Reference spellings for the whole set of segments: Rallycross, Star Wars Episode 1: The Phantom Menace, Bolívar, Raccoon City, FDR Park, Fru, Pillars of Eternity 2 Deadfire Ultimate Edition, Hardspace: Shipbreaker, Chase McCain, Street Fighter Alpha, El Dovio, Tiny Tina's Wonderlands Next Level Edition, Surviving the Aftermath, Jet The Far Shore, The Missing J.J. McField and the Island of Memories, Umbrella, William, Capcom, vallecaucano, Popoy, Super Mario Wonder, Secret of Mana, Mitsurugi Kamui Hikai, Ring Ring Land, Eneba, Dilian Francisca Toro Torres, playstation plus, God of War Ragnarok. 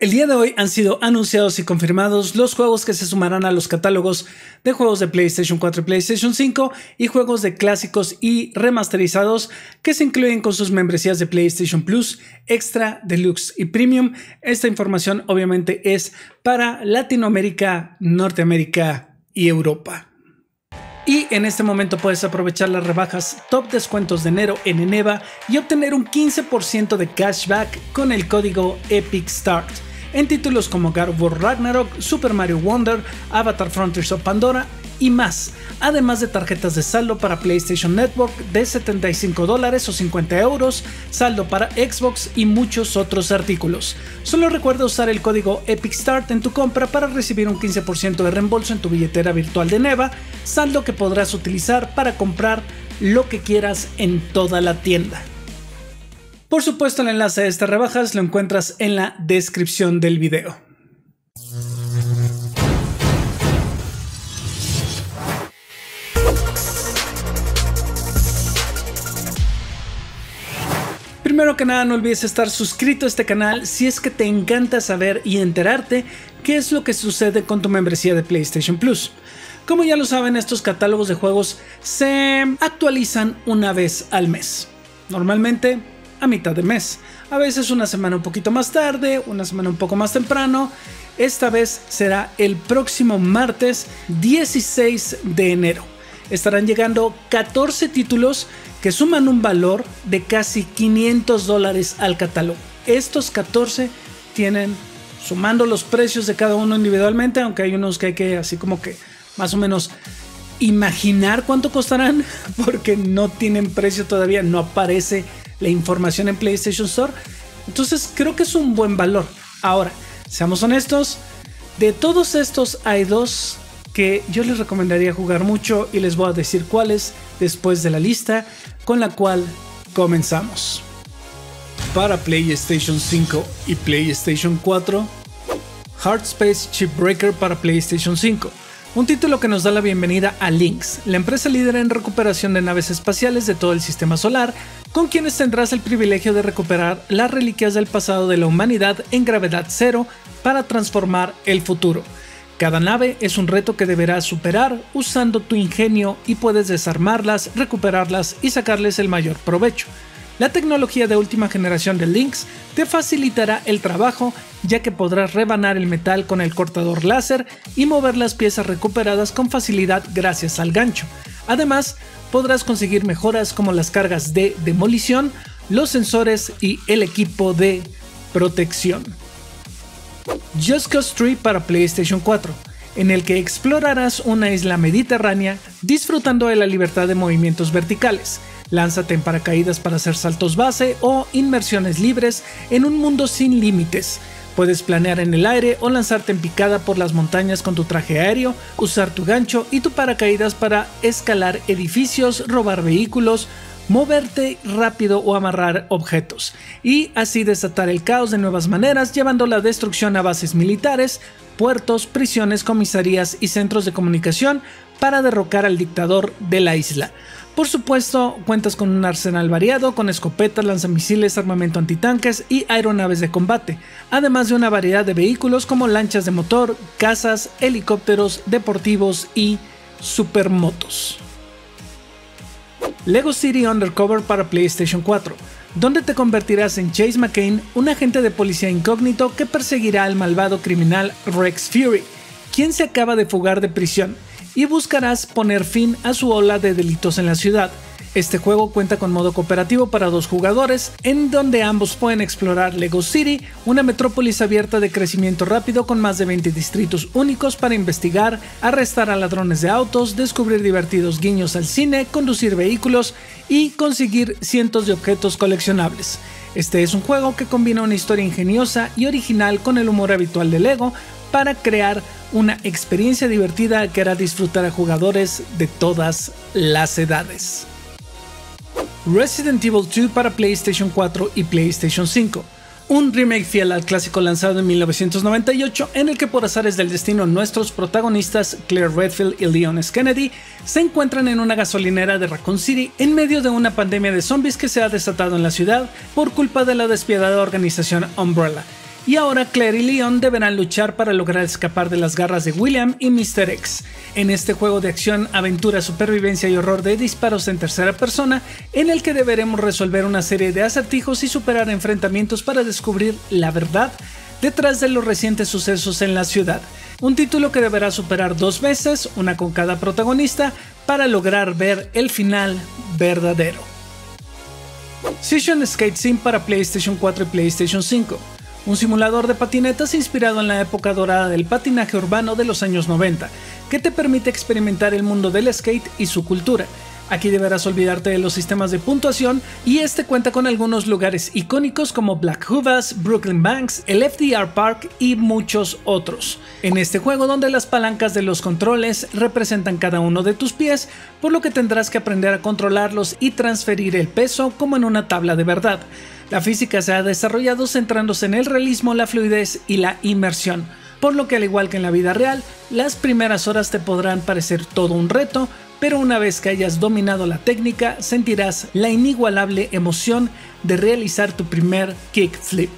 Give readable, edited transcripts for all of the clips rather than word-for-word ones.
El día de hoy han sido anunciados y confirmados los juegos que se sumarán a los catálogos de juegos de PlayStation 4 y PlayStation 5 y juegos de clásicos y remasterizados que se incluyen con sus membresías de PlayStation Plus, Extra, Deluxe y Premium. Esta información obviamente es para Latinoamérica, Norteamérica y Europa. Y en este momento puedes aprovechar las rebajas top descuentos de enero en Eneba y obtener un 15% de cashback con el código EPICSTART en títulos como God of War Ragnarok, Super Mario Wonder, Avatar Frontiers of Pandora y más, además de tarjetas de saldo para PlayStation Network de $75 o 50 €, saldo para Xbox y muchos otros artículos. Solo recuerda usar el código EPICSTART en tu compra para recibir un 15% de reembolso en tu billetera virtual de Neva, saldo que podrás utilizar para comprar lo que quieras en toda la tienda. Por supuesto, el enlace a estas rebajas lo encuentras en la descripción del video. Primero que nada, no olvides estar suscrito a este canal si es que te encanta saber y enterarte qué es lo que sucede con tu membresía de PlayStation Plus. Como ya lo saben, estos catálogos de juegos se actualizan una vez al mes, normalmente a mitad de mes, a veces una semana un poquito más tarde, una semana un poco más temprano. Esta vez será el próximo martes 16 de enero. Estarán llegando 14 títulos que suman un valor de casi $500 al catálogo. Estos 14 tienen, sumando los precios de cada uno individualmente, aunque hay unos que hay que así como que más o menos imaginar cuánto costarán, porque no tienen precio todavía, no aparece la información en PlayStation Store. Entonces creo que es un buen valor. Ahora, seamos honestos, de todos estos hay dos que yo les recomendaría jugar mucho y les voy a decir cuáles después de la lista con la cual comenzamos. Para PlayStation 5 y PlayStation 4, Hardspace: Shipbreaker para PlayStation 5, un título que nos da la bienvenida a Lynx, la empresa líder en recuperación de naves espaciales de todo el sistema solar, con quienes tendrás el privilegio de recuperar las reliquias del pasado de la humanidad en gravedad cero para transformar el futuro. Cada nave es un reto que deberás superar usando tu ingenio y puedes desarmarlas, recuperarlas y sacarles el mayor provecho. La tecnología de última generación de Lynx te facilitará el trabajo, ya que podrás rebanar el metal con el cortador láser y mover las piezas recuperadas con facilidad gracias al gancho. Además, podrás conseguir mejoras como las cargas de demolición, los sensores y el equipo de protección. Just Cause 3 para PlayStation 4, en el que explorarás una isla mediterránea disfrutando de la libertad de movimientos verticales. Lánzate en paracaídas para hacer saltos base o inmersiones libres en un mundo sin límites. Puedes planear en el aire o lanzarte en picada por las montañas con tu traje aéreo, usar tu gancho y tu paracaídas para escalar edificios, robar vehículos, moverte rápido o amarrar objetos, y así desatar el caos de nuevas maneras, llevando la destrucción a bases militares, puertos, prisiones, comisarías y centros de comunicación para derrocar al dictador de la isla. Por supuesto, cuentas con un arsenal variado, con escopetas, lanzamisiles, armamento antitanques y aeronaves de combate, además de una variedad de vehículos como lanchas de motor, cazas, helicópteros, deportivos y supermotos. LEGO City Undercover para PlayStation 4, donde te convertirás en Chase McCain, un agente de policía incógnito que perseguirá al malvado criminal Rex Fury, quien se acaba de fugar de prisión, y buscarás poner fin a su ola de delitos en la ciudad. Este juego cuenta con modo cooperativo para 2 jugadores, en donde ambos pueden explorar LEGO City, una metrópolis abierta de crecimiento rápido con más de 20 distritos únicos para investigar, arrestar a ladrones de autos, descubrir divertidos guiños al cine, conducir vehículos y conseguir cientos de objetos coleccionables. Este es un juego que combina una historia ingeniosa y original con el humor habitual de LEGO para crear una experiencia divertida que hará disfrutar a jugadores de todas las edades. Resident Evil 2 para PlayStation 4 y PlayStation 5, un remake fiel al clásico lanzado en 1998, en el que por azares del destino nuestros protagonistas Claire Redfield y Leon S. Kennedy se encuentran en una gasolinera de Raccoon City en medio de una pandemia de zombies que se ha desatado en la ciudad por culpa de la despiadada organización Umbrella, y ahora Claire y Leon deberán luchar para lograr escapar de las garras de William y Mr. X. En este juego de acción, aventura, supervivencia y horror de disparos en tercera persona, en el que deberemos resolver una serie de acertijos y superar enfrentamientos para descubrir la verdad detrás de los recientes sucesos en la ciudad. Un título que deberá superar 2 veces, una con cada protagonista, para lograr ver el final verdadero. Session: Skate Sim para PlayStation 4 y PlayStation 5. Un simulador de patinetas inspirado en la época dorada del patinaje urbano de los años 90, que te permite experimentar el mundo del skate y su cultura. Aquí deberás olvidarte de los sistemas de puntuación, y este cuenta con algunos lugares icónicos como Black Hooves, Brooklyn Banks, el FDR Park y muchos otros. En este juego donde las palancas de los controles representan cada uno de tus pies, por lo que tendrás que aprender a controlarlos y transferir el peso como en una tabla de verdad. La física se ha desarrollado centrándose en el realismo, la fluidez y la inmersión, por lo que al igual que en la vida real, las primeras horas te podrán parecer todo un reto, pero una vez que hayas dominado la técnica, sentirás la inigualable emoción de realizar tu primer kickflip.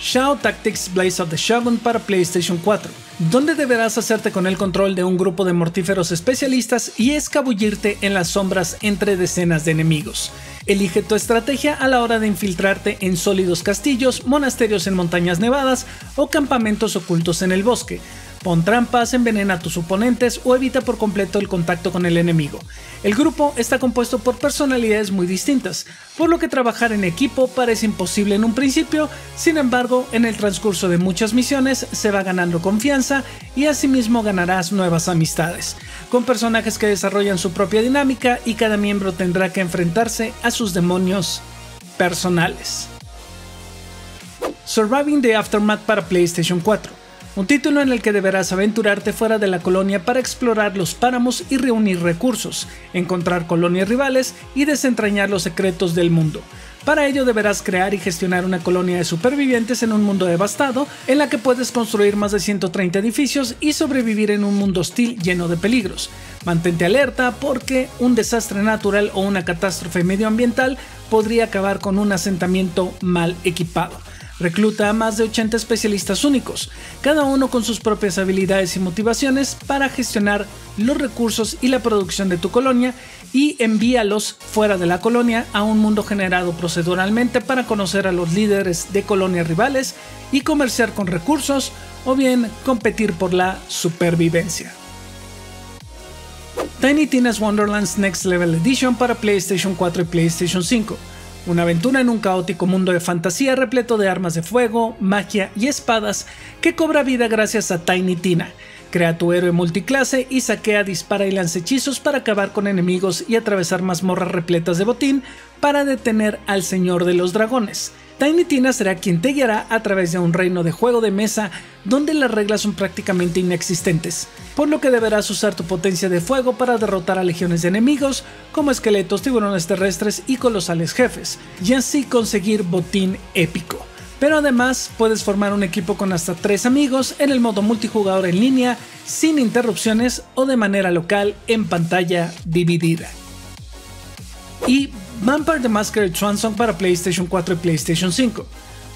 Shadow Tactics: Blades of the Shogun para PlayStation 4, donde deberás hacerte con el control de un grupo de mortíferos especialistas y escabullirte en las sombras entre decenas de enemigos. Elige tu estrategia a la hora de infiltrarte en sólidos castillos, monasterios en montañas nevadas o campamentos ocultos en el bosque. Pon trampas, envenena a tus oponentes o evita por completo el contacto con el enemigo. El grupo está compuesto por personalidades muy distintas, por lo que trabajar en equipo parece imposible en un principio. Sin embargo, en el transcurso de muchas misiones se va ganando confianza y asimismo ganarás nuevas amistades, con personajes que desarrollan su propia dinámica y cada miembro tendrá que enfrentarse a sus demonios personales. Surviving the Aftermath para PlayStation 4. Un título en el que deberás aventurarte fuera de la colonia para explorar los páramos y reunir recursos, encontrar colonias rivales y desentrañar los secretos del mundo. Para ello deberás crear y gestionar una colonia de supervivientes en un mundo devastado, en la que puedes construir más de 130 edificios y sobrevivir en un mundo hostil lleno de peligros. Mantente alerta porque un desastre natural o una catástrofe medioambiental podría acabar con un asentamiento mal equipado. Recluta a más de 80 especialistas únicos, cada uno con sus propias habilidades y motivaciones para gestionar los recursos y la producción de tu colonia, y envíalos fuera de la colonia a un mundo generado proceduralmente para conocer a los líderes de colonias rivales y comerciar con recursos o bien competir por la supervivencia. Tiny Tina's Wonderlands Next Level Edition para PlayStation 4 y PlayStation 5. Una aventura en un caótico mundo de fantasía repleto de armas de fuego, magia y espadas que cobra vida gracias a Tiny Tina. Crea tu héroe multiclase y saquea, dispara y lanza hechizos para acabar con enemigos y atravesar mazmorras repletas de botín para detener al señor de los dragones. Tiny Tina será quien te guiará a través de un reino de juego de mesa donde las reglas son prácticamente inexistentes, por lo que deberás usar tu potencia de fuego para derrotar a legiones de enemigos como esqueletos, tiburones terrestres y colosales jefes, y así conseguir botín épico. Pero además puedes formar un equipo con hasta 3 amigos en el modo multijugador en línea, sin interrupciones o de manera local en pantalla dividida. Y Vampire the Masquerade Swansong para PlayStation 4 y PlayStation 5.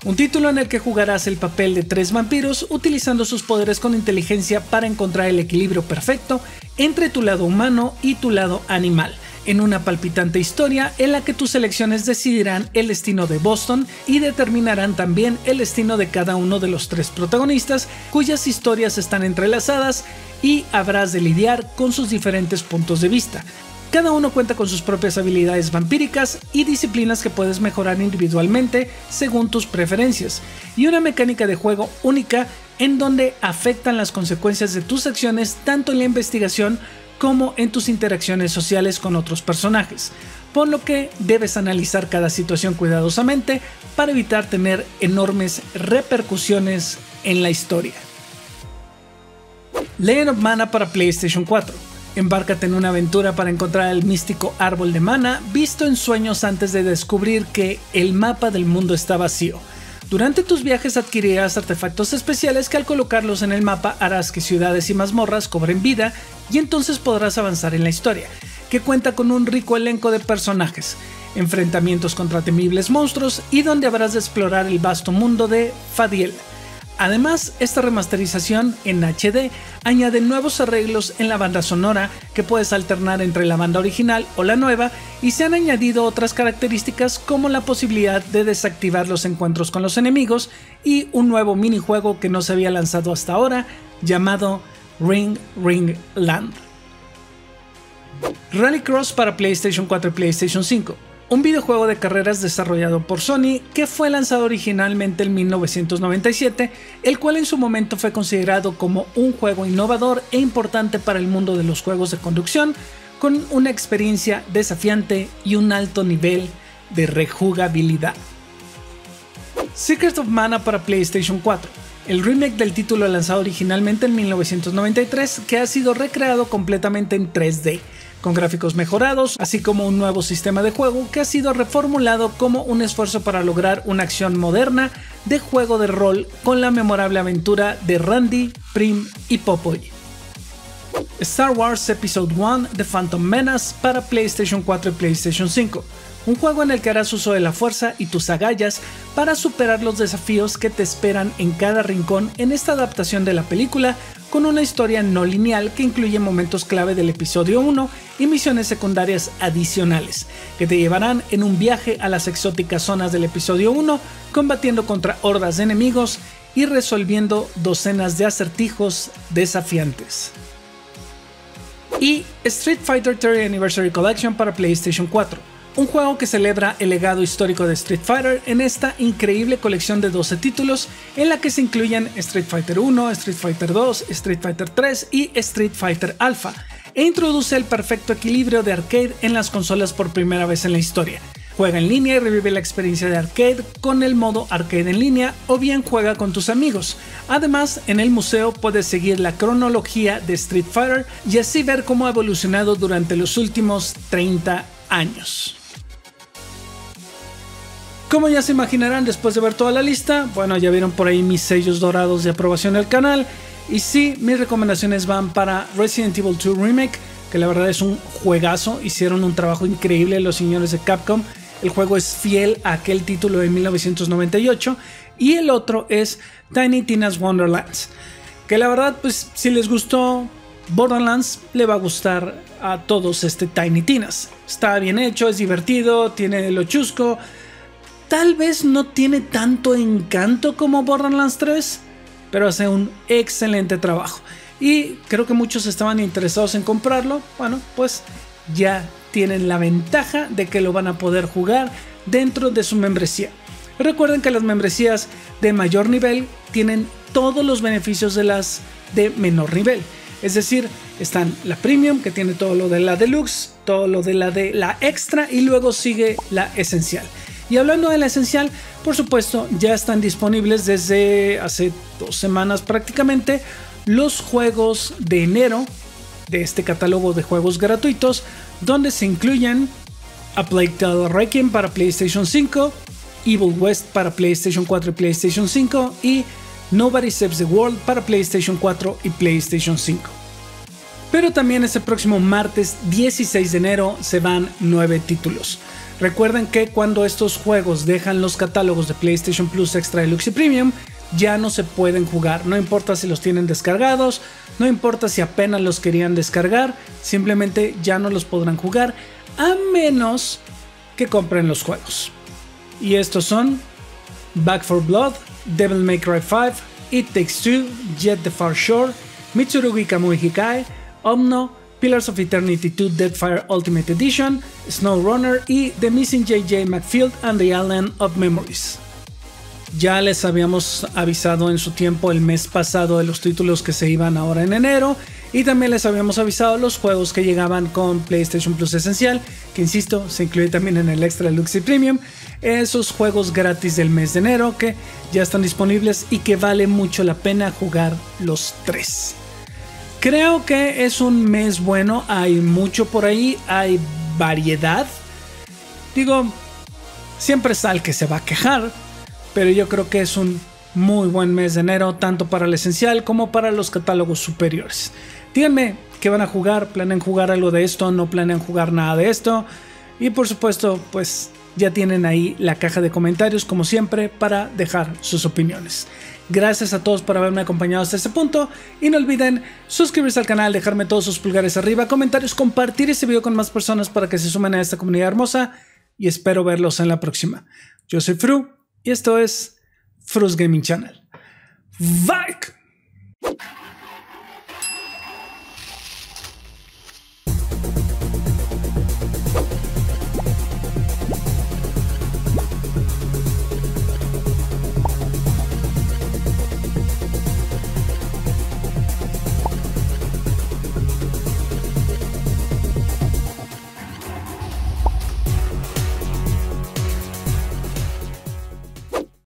Un título en el que jugarás el papel de 3 vampiros utilizando sus poderes con inteligencia para encontrar el equilibrio perfecto entre tu lado humano y tu lado animal, en una palpitante historia en la que tus elecciones decidirán el destino de Boston y determinarán también el destino de cada uno de los 3 protagonistas, cuyas historias están entrelazadas y habrás de lidiar con sus diferentes puntos de vista. Cada uno cuenta con sus propias habilidades vampíricas y disciplinas que puedes mejorar individualmente según tus preferencias, y una mecánica de juego única en donde afectan las consecuencias de tus acciones tanto en la investigación como en tus interacciones sociales con otros personajes, por lo que debes analizar cada situación cuidadosamente para evitar tener enormes repercusiones en la historia. Legend of Mana para PlayStation 4. Embárcate en una aventura para encontrar el místico árbol de mana visto en sueños antes de descubrir que el mapa del mundo está vacío. Durante tus viajes adquirirás artefactos especiales que al colocarlos en el mapa harás que ciudades y mazmorras cobren vida, y entonces podrás avanzar en la historia, que cuenta con un rico elenco de personajes. enfrentamientos contra temibles monstruos y donde habrás de explorar el vasto mundo de Fadiel. Además, esta remasterización en HD añade nuevos arreglos en la banda sonora que puedes alternar entre la banda original o la nueva, y se han añadido otras características como la posibilidad de desactivar los encuentros con los enemigos y un nuevo minijuego que no se había lanzado hasta ahora llamado Ring Ring Land. Rallycross para PlayStation 4 y PlayStation 5. Un videojuego de carreras desarrollado por Sony que fue lanzado originalmente en 1997, el cual en su momento fue considerado como un juego innovador e importante para el mundo de los juegos de conducción, con una experiencia desafiante y un alto nivel de rejugabilidad. Secret of Mana para PlayStation 4. El remake del título lanzado originalmente en 1993 que ha sido recreado completamente en 3D, con gráficos mejorados, así como un nuevo sistema de juego que ha sido reformulado como un esfuerzo para lograr una acción moderna de juego de rol con la memorable aventura de Randy, Prim y Popoy. Star Wars Episode 1 The Phantom Menace para PlayStation 4 y PlayStation 5. Un juego en el que harás uso de la fuerza y tus agallas para superar los desafíos que te esperan en cada rincón en esta adaptación de la película, con una historia no lineal que incluye momentos clave del episodio 1 y misiones secundarias adicionales, que te llevarán en un viaje a las exóticas zonas del episodio 1, combatiendo contra hordas de enemigos y resolviendo docenas de acertijos desafiantes. Y Street Fighter 30 Anniversary Collection para PlayStation 4. Un juego que celebra el legado histórico de Street Fighter en esta increíble colección de 12 títulos en la que se incluyen Street Fighter 1, Street Fighter 2, Street Fighter 3 y Street Fighter Alpha, e introduce el perfecto equilibrio de arcade en las consolas por primera vez en la historia. Juega en línea y revive la experiencia de arcade con el modo arcade en línea, o bien juega con tus amigos. Además, en el museo puedes seguir la cronología de Street Fighter y así ver cómo ha evolucionado durante los últimos 30 años. Como ya se imaginarán después de ver toda la lista, bueno, ya vieron por ahí mis sellos dorados de aprobación del canal. Y sí, mis recomendaciones van para Resident Evil 2 Remake, que la verdad es un juegazo. Hicieron un trabajo increíble los señores de Capcom. El juego es fiel a aquel título de 1998. Y el otro es Tiny Tina's Wonderlands, que la verdad, pues si les gustó Borderlands, le va a gustar a todos este Tiny Tina's. Está bien hecho, es divertido, tiene lo chusco. Tal vez no tiene tanto encanto como Borderlands 3, pero hace un excelente trabajo. Y creo que muchos estaban interesados en comprarlo. Bueno, pues ya tienen la ventaja de que lo van a poder jugar dentro de su membresía. Recuerden que las membresías de mayor nivel tienen todos los beneficios de las de menor nivel. Es decir, están la Premium, que tiene todo lo de la Deluxe, todo lo de la Extra, y luego sigue la Esencial. Y hablando de la esencial, por supuesto, ya están disponibles desde hace 2 semanas prácticamente los juegos de enero de este catálogo de juegos gratuitos, donde se incluyen A Plague Tale Requiem para PlayStation 5, Evil West para PlayStation 4 y PlayStation 5 y Nobody Saves the World para PlayStation 4 y PlayStation 5. Pero también este próximo martes 16 de enero se van 9 títulos. Recuerden que cuando estos juegos dejan los catálogos de PlayStation Plus, Extra, Deluxe y Premium, ya no se pueden jugar. No importa si los tienen descargados, no importa si apenas los querían descargar, simplemente ya no los podrán jugar a menos que compren los juegos. Y estos son Back 4 Blood, Devil May Cry 5, It Takes Two, Jet the Far Shore, Mitsurugi Kamui Hikai, Omno, Pillars of Eternity 2 Deadfire Ultimate Edition, SnowRunner y The Missing J.J. McField and the Island of Memories. Ya les habíamos avisado en su tiempo el mes pasado de los títulos que se iban ahora en enero, y también les habíamos avisado los juegos que llegaban con PlayStation Plus Esencial, que insisto, se incluye también en el Extra, Deluxe y Premium, esos juegos gratis del mes de enero que ya están disponibles y que vale mucho la pena jugar los 3. Creo que es un mes bueno, hay mucho por ahí, hay variedad. Digo, siempre está el que se va a quejar, pero yo creo que es un muy buen mes de enero, tanto para el esencial como para los catálogos superiores. Díganme qué van a jugar, planean jugar algo de esto, no planean jugar nada de esto. Y por supuesto, pues ya tienen ahí la caja de comentarios como siempre para dejar sus opiniones. Gracias a todos por haberme acompañado hasta este punto y no olviden suscribirse al canal, dejarme todos sus pulgares arriba, comentarios, compartir este video con más personas para que se sumen a esta comunidad hermosa y espero verlos en la próxima. Yo soy Fru y esto es Fru's Gaming Channel. ¡Bye!